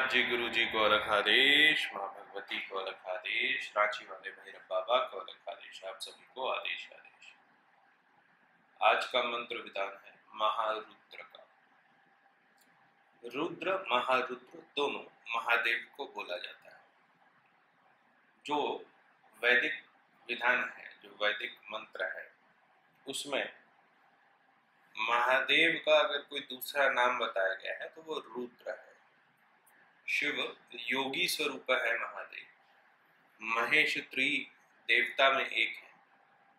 नाथ जी गुरु जी को अलग आदेश, माँ भगवती को अलग आदेश, रांची वाले भैरव बाबा को अलग आदेश, आप सभी को आदेश आदेश। आज का मंत्र विधान है महारुद्र का। रुद्र महारुद्र दोनों महादेव को बोला जाता है। जो वैदिक विधान है, जो वैदिक मंत्र है, उसमें महादेव का अगर कोई दूसरा नाम बताया गया है तो वो रुद्र है। शिव योगी स्वरूप है महादेव, महेश त्रि देवता में एक है,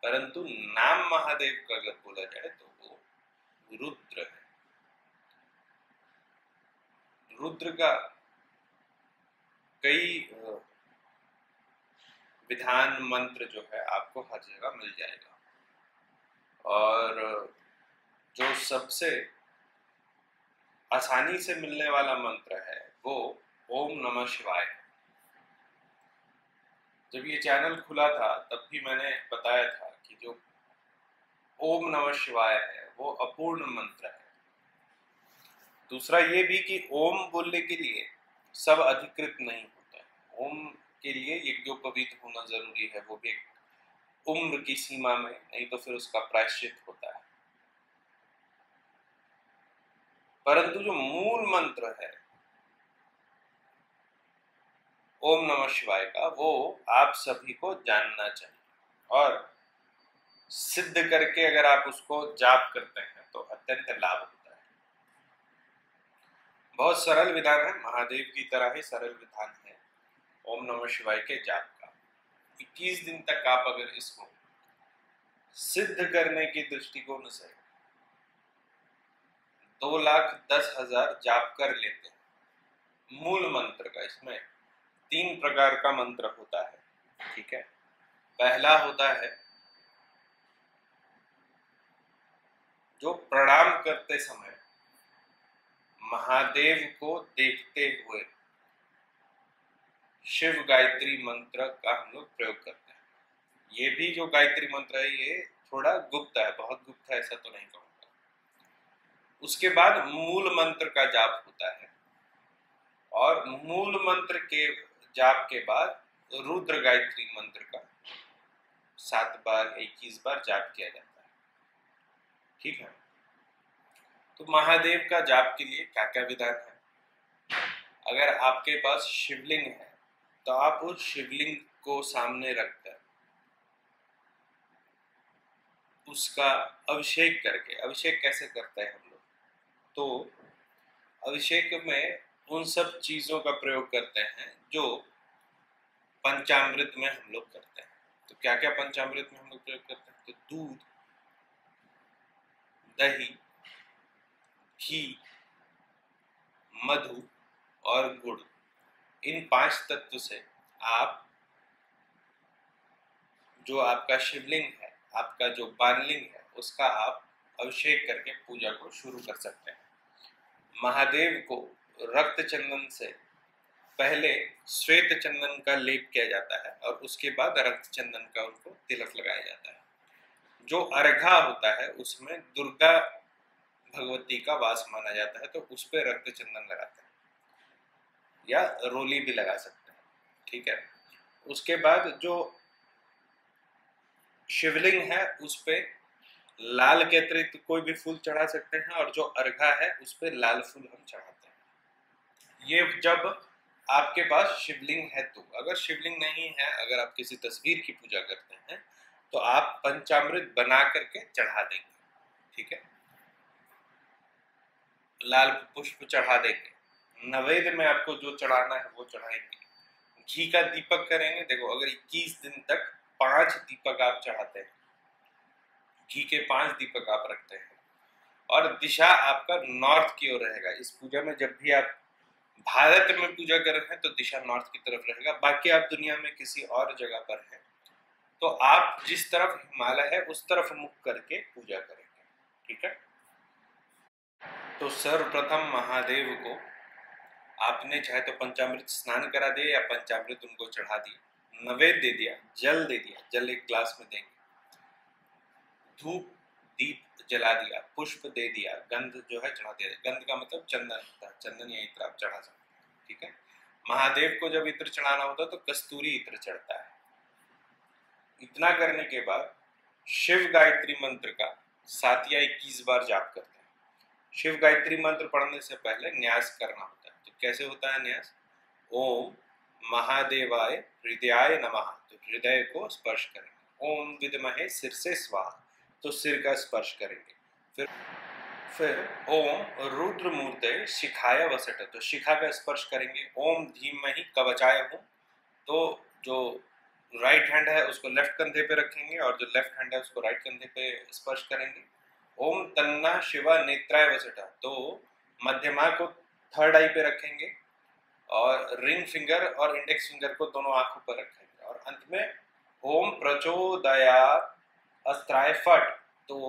परंतु नाम महादेव का अगर बोला जाए तो वो रुद्र है। रुद्र का कई विधान मंत्र जो है आपको हर जगह मिल जाएगा, और जो सबसे आसानी से मिलने वाला मंत्र है वो ओम नम: शिवाय। जब ये चैनल खुला था तब भी मैंने बताया था कि जो ओम नम: शिवाय है वो अपूर्ण मंत्र है। दूसरा ये भी कि ओम बोलने के लिए सब अधिकृत नहीं होता। ओम के लिए यज्ञोपवीत होना जरूरी है, वो भी एक उम्र की सीमा में, नहीं तो फिर उसका प्रायश्चित होता है। परंतु जो मूल मंत्र है ओम नमः शिवाय का, वो आप सभी को जानना चाहिए, और सिद्ध करके अगर आप उसको जाप करते हैं तो अत्यंत लाभ होता है। बहुत सरल विधान है, महादेव की तरह ही सरल विधान है ओम नमः शिवाय के जाप का। 21 दिन तक आप अगर इसको सिद्ध करने के दृष्टिकोण से 2,10,000 जाप कर लेते हैं मूल मंत्र का। इसमें 3 प्रकार का मंत्र होता है, ठीक है। पहला होता है जो प्रणाम करते समय महादेव को देखते हुए शिव गायत्री मंत्र का हम लोग प्रयोग करते हैं। ये भी जो गायत्री मंत्र है ये थोड़ा गुप्त है, बहुत गुप्त है ऐसा तो नहीं कहूँगा। उसके बाद मूल मंत्र का जाप होता है, और मूल मंत्र के जाप के बाद रुद्र गायत्री मंत्र का 7 बार 21 बार जाप किया जाता है, ठीक है। तो महादेव का जाप के लिए क्या क्या विधान है? अगर आपके पास शिवलिंग है तो आप उस शिवलिंग को सामने रखकर उसका अभिषेक करके, अभिषेक कैसे करते हैं हम लोग, तो अभिषेक में उन सब चीजों का प्रयोग करते हैं जो पंचामृत में हम लोग करते हैं। तो क्या क्या पंचामृत में हम लोग प्रयोग करते हैं? तो दूध, दही, घी, मधु और गुड़, इन 5 तत्व से आप जो आपका शिवलिंग है, आपका जो बाणलिंग है, उसका आप अभिषेक करके पूजा को शुरू कर सकते हैं। महादेव को रक्त चंदन से पहले श्वेत चंदन का लेप किया जाता है, और उसके बाद रक्त चंदन का उनको तिलक लगाया जाता है। जो अर्घा होता है उसमें दुर्गा भगवती का वास माना जाता है, तो उस पे रक्त चंदन लगाते हैं या रोली भी लगा सकते हैं, ठीक है। उसके बाद जो शिवलिंग है उस पे लाल के अतिरिक्त कोई भी फूल चढ़ा सकते हैं, और जो अर्घा है उस पे लाल फूल हम चढ़ाते हैं। ये जब आपके पास शिवलिंग है तो, अगर शिवलिंग नहीं है, अगर आप किसी तस्वीर की पूजा करते हैं तो आप पंचामृत बना करके चढ़ा देंगे, ठीक है। लाल पुष्प चढ़ा देंगे, नैवेद्य में आपको जो चढ़ाना है वो चढ़ाएंगे, घी का दीपक करेंगे। देखो अगर 21 दिन तक 5 दीपक आप चढ़ाते हैं, घी के 5 दीपक आप रखते हैं, और दिशा आपका नॉर्थ की ओर रहेगा। इस पूजा में जब भी आप भारत में पूजा कर रहे हैं तो दिशा नॉर्थ की तरफ रहेगा। बाकी आप दुनिया में किसी और जगह पर हैं तो आप जिस तरफ हिमालय है उस तरफ मुख करके पूजा करेंगे, ठीक है। तो सर्वप्रथम महादेव को आपने चाहे तो पंचामृत स्नान करा दिया या पंचामृत उनको चढ़ा दिया, नैवेद्य दे दिया, जल दे दिया, जल एक ग्लास में देंगे, धूप दीप जला दिया, पुष्प दे दिया, गंध जो है चढ़ा दिया। गंध का मतलब चंदन होता है, चंदन या इत्र आप चढ़ा सकते हैं, ठीक है। महादेव को जब इत्र चढ़ाना होता है तो कस्तूरी इत्र चढ़ता है। इतना करने के बाद शिव गायत्री मंत्र का 7 या 21 बार जाप करते हैं। शिव गायत्री मंत्र पढ़ने से पहले न्यास करना होता है। तो कैसे होता है न्यास? ओम महादेवाय हृदयाय नमः, तो हृदय को स्पर्श करेंगे। ओम विद्महे शिरसे स्वाहा, तो सिर का स्पर्श करेंगे। फिर ओम रुद्रमूर्ते शिखाय वसट, तो शिखा का स्पर्श करेंगे। ओम धीमहि कवचाय हूं, तो जो राइट हैंड है उसको लेफ्ट कंधे पे रखेंगे और जो लेफ्ट हैंड है उसको राइट कंधे पे स्पर्श करेंगे। ओम तन्ना शिवा नेत्राय वसट, तो मध्यमा को थर्ड आई पे रखेंगे और रिंग फिंगर और इंडेक्स फिंगर को दोनों आंखों पर रखेंगे। और अंत में ओम प्रचोदयात् अस्त्राय फट, तो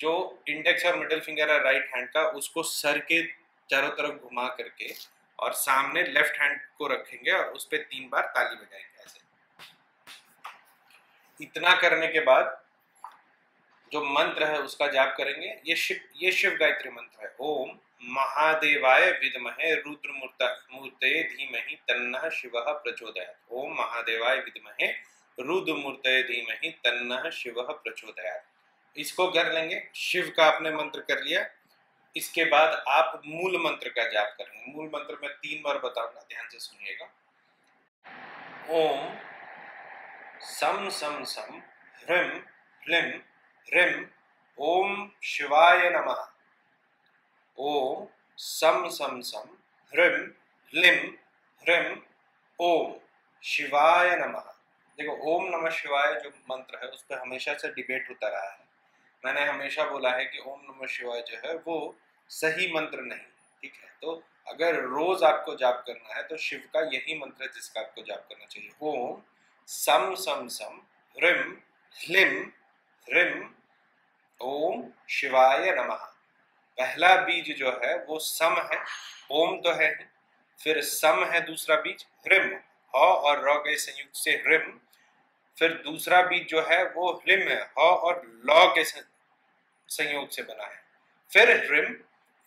जो इंडेक्स और मिडिल फिंगर है राइट हैंड का उसको सर के चारों तरफ घुमा करके और सामने लेफ्ट हैंड को रखेंगे और उस पे 3 बार ताली बजाएंगे ऐसे। इतना करने के बाद जो मंत्र है उसका जाप करेंगे। ये शिव गायत्री मंत्र है। ओम महादेवाय विद्महे रुद्रमूर्ते धीमहि तन्नः शिवः प्रचोदयात्। ओम महादेवाय विद्महे रुद्रमूर्ते धीमहि तन्नः शिवः प्रचोदयात्। इसको कर लेंगे। शिव का आपने मंत्र कर लिया। इसके बाद आप मूल मंत्र का जाप करेंगे। मूल मंत्र में 3 बार बताऊंगा, ध्यान से सुनिएगा। ओम सम सम सम ह्रीम ह्लीम ह्रीम ओम शिवाय नमः। ओम सम सम सम ह्रीम ह्लीम ह्रीम ओम शिवाय नमः। देखो, ओम नम शिवाय जो मंत्र है उस पर हमेशा से डिबेट होता रहा है। मैंने हमेशा बोला है कि ओम नमः शिवाय जो है वो सही मंत्र नहीं, ठीक है। तो अगर रोज आपको जाप करना है तो शिव का यही मंत्र है जिसका आपको जाप करना चाहिए। ओम सम सम सम ह्रीम ह्लीम ह्रीम ओम शिवाय नमः। पहला बीज जो है वो सम है, ओम तो है, फिर सम है दूसरा बीज ह्रीम, ह और र के संयुक्त से ह्रीम। फिर दूसरा बीज जो है वो ह्लिम है, ह और लॉ के संयोग से बना है, फिर ह्रीम,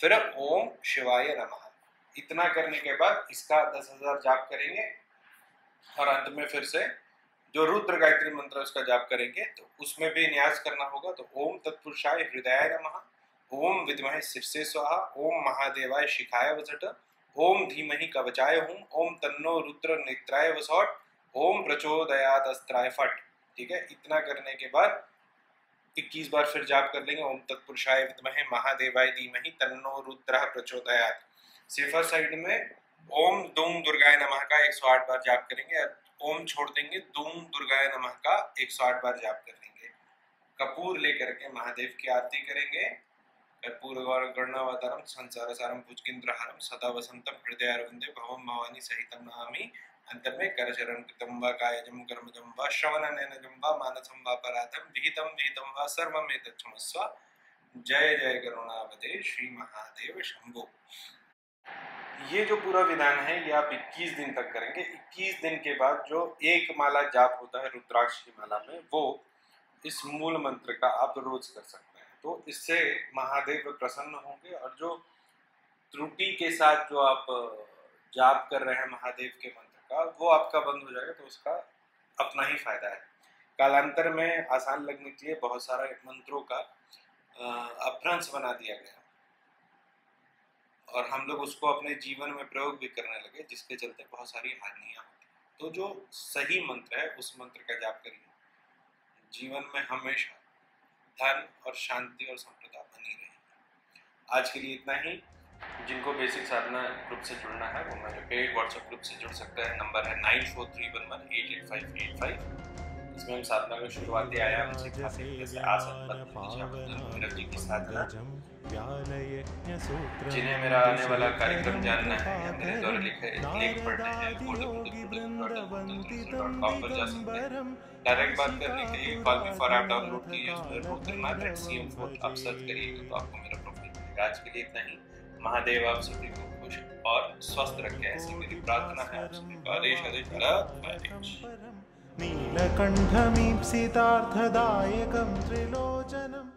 फिर ओम शिवाय नमः। इतना करने के बाद इसका 10,000 जाप करेंगे और अंत में फिर से जो रुद्र गायत्री मंत्र उसका जाप करेंगे। तो उसमें भी न्यास करना होगा। तो ओम तत्पुरुषाय हृदयाय नमः, ओम विद्महे शिरसे स्वाहा, ओम महादेवाय शिखाय वसट, ओम धीमहि कवचाय हूँ, ओम तन्नो रुद्र नेत्राय वसौट, ओम प्रचोदयात् अस्त्राय फट, ठीक है। इतना करने के बाद 21 बार फिर जाप कर लेंगे। ओम तत्पुरुषाय विद्महे महादेवाय धीमहि तन्नो रुद्रः प्रचोदयात्। सिफर साइड में ओम दूम दुर्गाय नमः का 108 बार जाप करेंगे। ओम छोड़ देंगे, दूम दुर्गाय नमः का 108 बार जाप कर लेंगे। कपूर लेकर के महादेव की आरती करेंगे। पूर्वगणनावतारं संसारसारं भुजगेन्द्रहारं सदा वसन्तं हृदयारविन्दे भवं भवानी सहितं नमामि। अंत में करचरण कृतं वा कायजं कर्मजं वा श्रवणनयनजं वा मानसं वा पराधं विहितं विहितं वा सर्वमेतत् क्षमस्व। जय जय करुणावदे श्री महादेव शंभो। ये जो पूरा विधान है ये आप 21 दिन तक करेंगे। 21 दिन के बाद जो एक माला जाप होता है रुद्राक्ष की माला में, वो इस मूल मंत्र का आप रोज कर सकते हैं। तो इससे महादेव प्रसन्न होंगे और जो त्रुटि के साथ जो आप जाप कर रहे हैं महादेव के मंत्र का वो आपका बंद हो जाएगा। तो उसका अपना ही फायदा है। कालांतर में आसान लगने के लिए बहुत सारे मंत्रों का अभ्रंश बना दिया गया और हम लोग उसको अपने जीवन में प्रयोग भी करने लगे, जिसके चलते बहुत सारी हानियां होती हैं। तो जो सही मंत्र है उस मंत्र का जाप करिए। जीवन में हमेशा धन और शांति और संपदा बनी रहेगी। आज के लिए इतना ही। जिनको बेसिक साधना ग्रुप से जुड़ना है वो मेरे पेड व्हाट्सएप ग्रुप से जुड़ सकता है। नंबर है 9431188585। इसमें हम साधना का शुरुआती आयाम सिखाते हैं, जैसे आसन पद्मासन साधना। जिन्हें मेरा आने वाला कार्यक्रम जानना है या मेरे द्वारा लिखे लेख पढ़ने हैं www.com पर जा सकते हैं। डायरेक्ट बात करने के लिए call me for app download कीजिए, उसमें routermap@cm4 आप सर्च करिएगा तो आपको मेरा प्रोफाइल मिलेगा। आज के लिए इतना ही। महादेव आप सभी को खुश और स्वस्थ रखें, ऐसी मेरी प्रार्थना है। आप सभी का आदेश आदेश नीलकंठमीप्सितार्थदायकं त्रिलोचनम्।